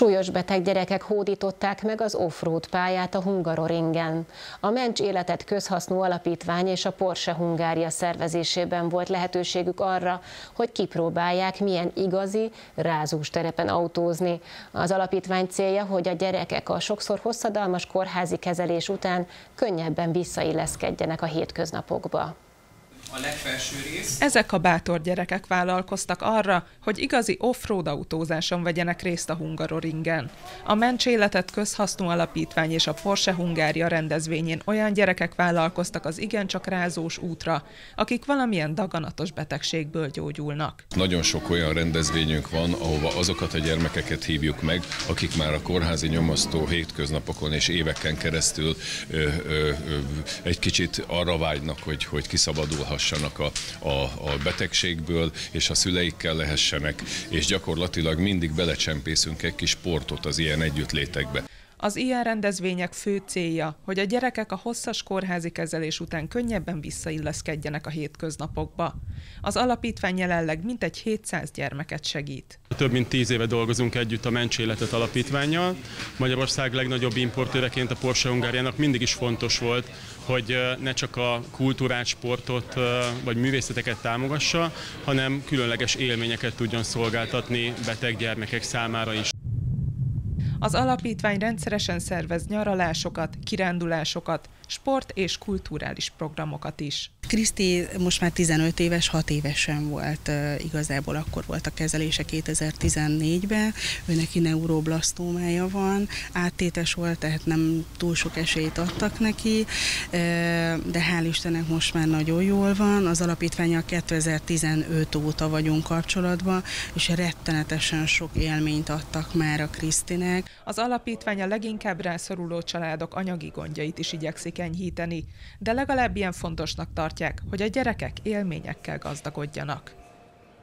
Súlyos beteg gyerekek hódították meg az off-road pályát a Hungaroringen. A Ments Életet Közhasznú Alapítvány és a Porsche Hungária szervezésében volt lehetőségük arra, hogy kipróbálják, milyen igazi, rázós terepen autózni. Az alapítvány célja, hogy a gyerekek a sokszor hosszadalmas kórházi kezelés után könnyebben visszailleszkedjenek a hétköznapokba. Ezek a bátor gyerekek vállalkoztak arra, hogy igazi off-road autózáson vegyenek részt a Hungaroringen. A Ments Életet Közhasznú Alapítvány és a Porsche Hungária rendezvényén olyan gyerekek vállalkoztak az igencsak rázós útra, akik valamilyen daganatos betegségből gyógyulnak. Nagyon sok olyan rendezvényünk van, ahova azokat a gyermekeket hívjuk meg, akik már a kórházi nyomasztó hétköznapokon és éveken keresztül egy kicsit arra vágynak, hogy kiszabadulhassanak a betegségből, és a szüleikkel lehessenek, és gyakorlatilag mindig belecsempészünk egy kis sportot az ilyen együttlétekbe. Az ilyen rendezvények fő célja, hogy a gyerekek a hosszas kórházi kezelés után könnyebben visszailleszkedjenek a hétköznapokba. Az alapítvány jelenleg mintegy 700 gyermeket segít. Több mint 10 éve dolgozunk együtt a Ments Életet Alapítvánnyal. Magyarország legnagyobb importőreként a Porsche Hungáriának mindig is fontos volt, hogy ne csak a kultúrát, sportot vagy művészeteket támogassa, hanem különleges élményeket tudjon szolgáltatni beteg gyermekek számára is. Az alapítvány rendszeresen szervez nyaralásokat, kirándulásokat, sport- és kulturális programokat is. Kriszti most már 15 éves, 6 évesen volt, igazából akkor volt a kezelése 2014-ben, őneki neuroblasztómája van, áttétes volt, tehát nem túl sok esélyt adtak neki, de hál' Istennek most már nagyon jól van. Az alapítvánnyal 2015 óta vagyunk kapcsolatban, és rettenetesen sok élményt adtak már a Krisztinek. Az alapítvány a leginkább rászoruló családok anyagi gondjait is igyekszik enyhíteni, de legalább ilyen fontosnak tartják, hogy a gyerekek élményekkel gazdagodjanak.